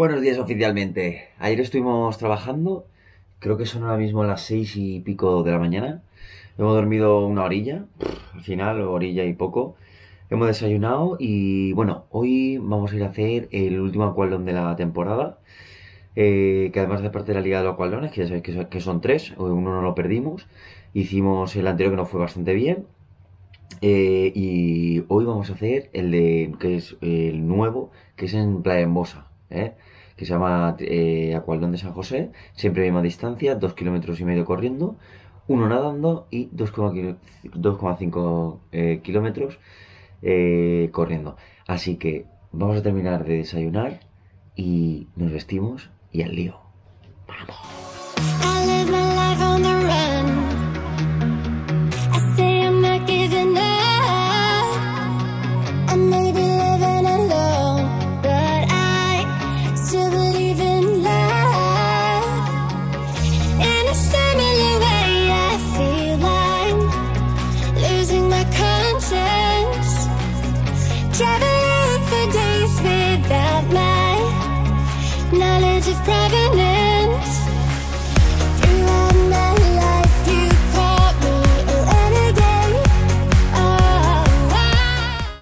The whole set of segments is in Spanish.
Buenos días oficialmente. Ayer estuvimos trabajando, creo que son ahora mismo las 6 y pico de la mañana. Hemos dormido una horilla, al final, horilla y poco. Hemos desayunado y bueno, hoy vamos a ir a hacer el último acuatlón de la temporada. Que además de parte de la liga de los acuatlones, que ya sabéis que son 3, uno no lo perdimos. Hicimos el anterior que nos fue bastante bien. Y hoy vamos a hacer el de que es el nuevo, que es en Playa Enbosa, que se llama Acuatlón de San José. Siempre a misma distancia, 2,5 kilómetros corriendo, 1 nadando y 2,5 kilómetros corriendo. Así que vamos a terminar de desayunar y nos vestimos y al lío. ¡Vamos!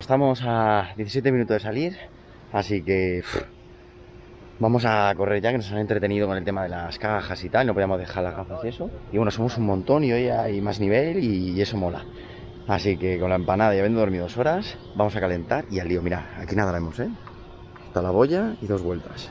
Estamos a 17 minutos de salir, así que vamos a correr ya, que nos han entretenido con el tema de las cajas y tal, no podíamos dejar las gafas y eso. Y bueno, somos un montón y hoy hay más nivel y eso mola. Así que con la empanada y habiendo dormido 2 horas, vamos a calentar y al lío. Mirad, aquí nadaremos, hasta la boya y 2 vueltas.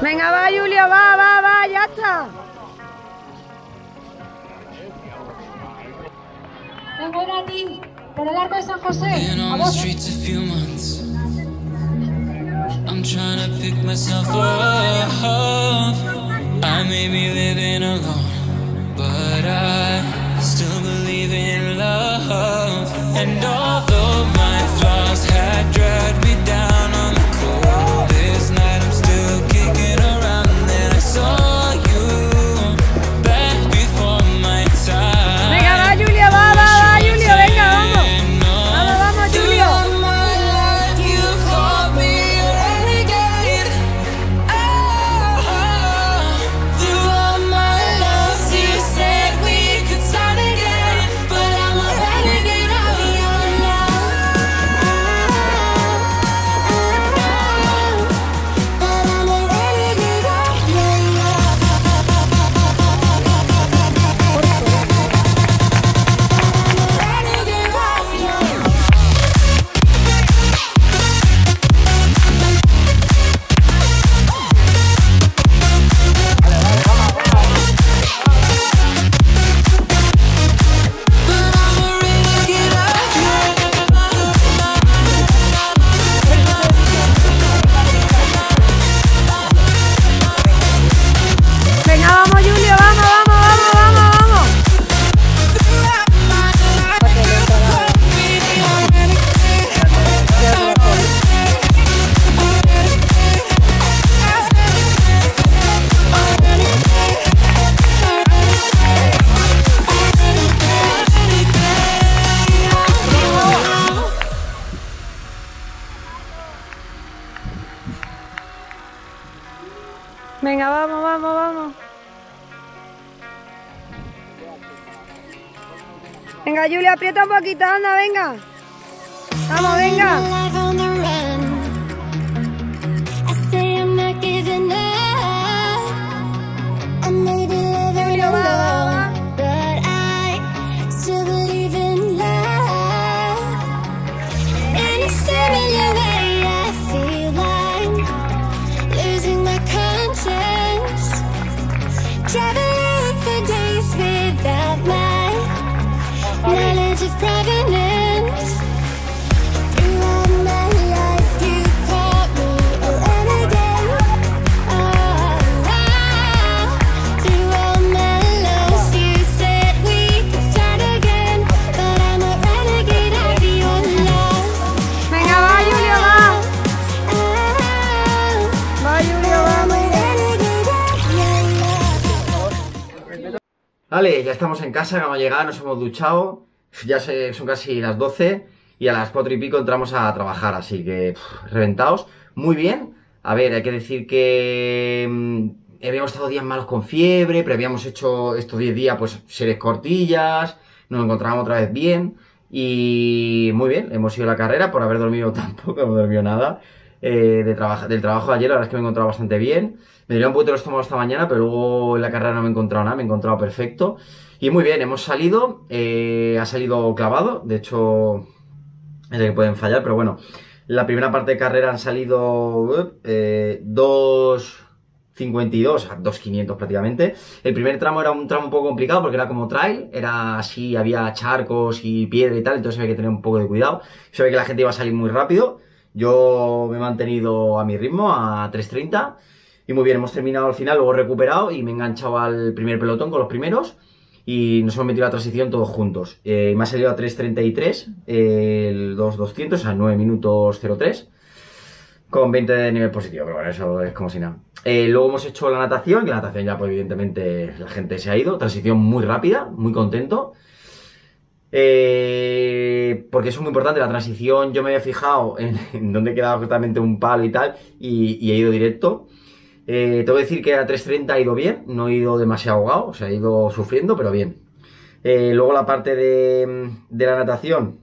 Venga, va, Julia, va, ya está. Vengo a ti, por el arco de San José. A vos. I'm trying to pick myself up. I may be living alone, but I still believe in love. And although my flaws had dragged me down on the cold this night. Venga, vamos. Venga, Julia, aprieta un poquito, anda, venga. Vamos, venga. Vale, ya estamos en casa, acabamos de llegar, nos hemos duchado, ya son casi las 12 y a las 4 y pico entramos a trabajar, así que reventados. Muy bien, a ver, hay que decir que habíamos estado días malos con fiebre, pero habíamos hecho estos 10 días pues series cortillas, nos encontrábamos otra vez bien y muy bien, hemos ido a la carrera por haber dormido tan poco, no hemos dormido nada. Del trabajo de ayer, la verdad es que me he encontrado bastante bien. Me dolía un poquito el estómago esta mañana, pero luego en la carrera no me he encontrado nada, me he encontrado perfecto. Y muy bien, hemos salido, ha salido clavado, de hecho, es de que pueden fallar, pero bueno. La primera parte de carrera han salido 2.52, o sea, 2.500 prácticamente. El primer tramo era un tramo un poco complicado porque era como trail, era así, había charcos y piedra y tal, entonces había que tener un poco de cuidado. Se ve que la gente iba a salir muy rápido. Yo me he mantenido a mi ritmo, a 3.30, y muy bien, hemos terminado al final, luego recuperado y me he enganchado al primer pelotón con los primeros y nos hemos metido a la transición todos juntos. Me ha salido a 3.33, el 2.200, o sea, 9 minutos 03, con 20 de nivel positivo, pero bueno, eso es como si nada. Luego hemos hecho la natación, y la natación ya pues evidentemente la gente se ha ido, transición muy rápida, muy contento. Porque eso es muy importante, la transición yo me había fijado en dónde quedaba justamente un palo y tal, y he ido directo. Tengo que decir que a 3.30 he ido bien, no he ido demasiado ahogado, o sea, he ido sufriendo, pero bien. Luego la parte de la natación,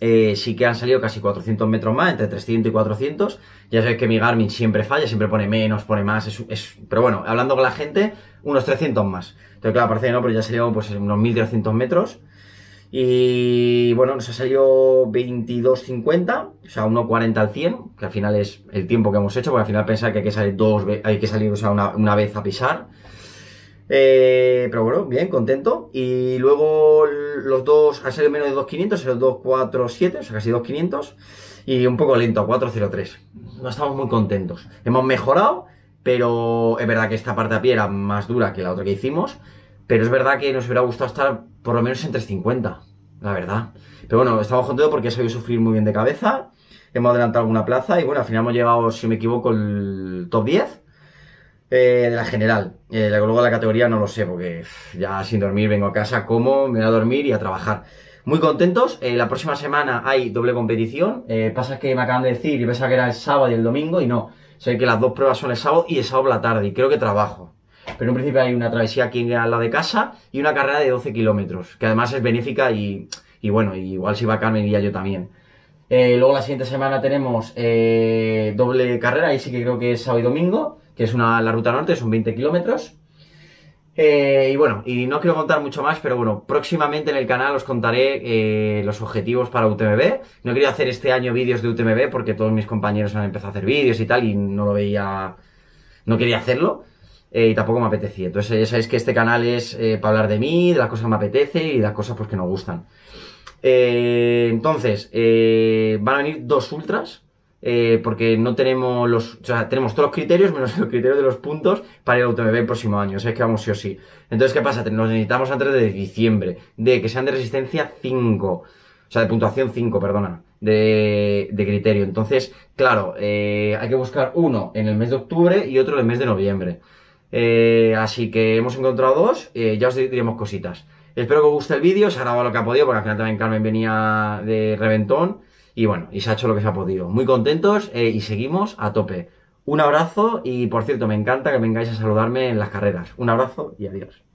sí que han salido casi 400 metros más, entre 300 y 400. Ya sabéis que mi Garmin siempre falla, siempre pone menos, pone más, pero bueno, hablando con la gente, unos 300 más. Entonces claro, parece que no, pero ya salieron pues unos 1.300 metros. Y bueno, nos ha salido 22.50, o sea, 1.40 al 100, que al final es el tiempo que hemos hecho, porque al final pensar que hay que salir o sea, una vez a pisar. Pero bueno, bien, contento. Y luego los dos, ha salido menos de 2.500, el 2.47, o sea, casi 2.500. Y un poco lento, 4.03. No estamos muy contentos. Hemos mejorado, pero es verdad que esta parte a pie era más dura que la otra que hicimos. Pero es verdad que nos hubiera gustado estar por lo menos en 3.50, la verdad. Pero bueno, estamos contentos porque he sabido sufrir muy bien de cabeza. Hemos adelantado alguna plaza y bueno, al final hemos llegado, si me equivoco, el top 10 de la general. Luego la categoría no lo sé porque ya sin dormir vengo a casa, como, me voy a dormir y a trabajar. Muy contentos. La próxima semana hay doble competición. Pasa que me acaban de decir y pensaba que era el sábado y el domingo y no. Sé que las dos pruebas son el sábado y el sábado por la tarde y creo que trabajo. Pero en principio hay una travesía aquí al lado de casa y una carrera de 12 kilómetros, que además es benéfica y bueno, igual si va Carmen iría yo también. Luego la siguiente semana tenemos doble carrera, ahí sí que creo que es sábado y domingo, que es la ruta norte, son 20 kilómetros. Y bueno, y no quiero contar mucho más, pero bueno, próximamente en el canal os contaré los objetivos para UTMB. No quería hacer este año vídeos de UTMB porque todos mis compañeros han empezado a hacer vídeos y tal y no lo veía, no quería hacerlo. Y tampoco me apetecía, entonces ya sabéis que este canal es para hablar de mí, de las cosas que me apetece y de las cosas pues, que nos gustan. Entonces, van a venir dos ultras, porque no tenemos o sea, tenemos todos los criterios menos los criterios de los puntos para ir a UTMB el próximo año, o sea, es que vamos sí o sí. Entonces, ¿qué pasa? Nos necesitamos antes de diciembre, de que sean de resistencia 5, o sea, de puntuación 5, perdona, de criterio. Entonces, claro, hay que buscar uno en el mes de octubre y otro en el mes de noviembre. Así que hemos encontrado dos, ya os diremos cositas. Espero que os guste el vídeo, se ha grabado lo que ha podido porque al final también Carmen venía de reventón y bueno, y se ha hecho lo que se ha podido. Muy contentos y seguimos a tope. Un abrazo y por cierto me encanta que vengáis a saludarme en las carreras. Un abrazo y adiós.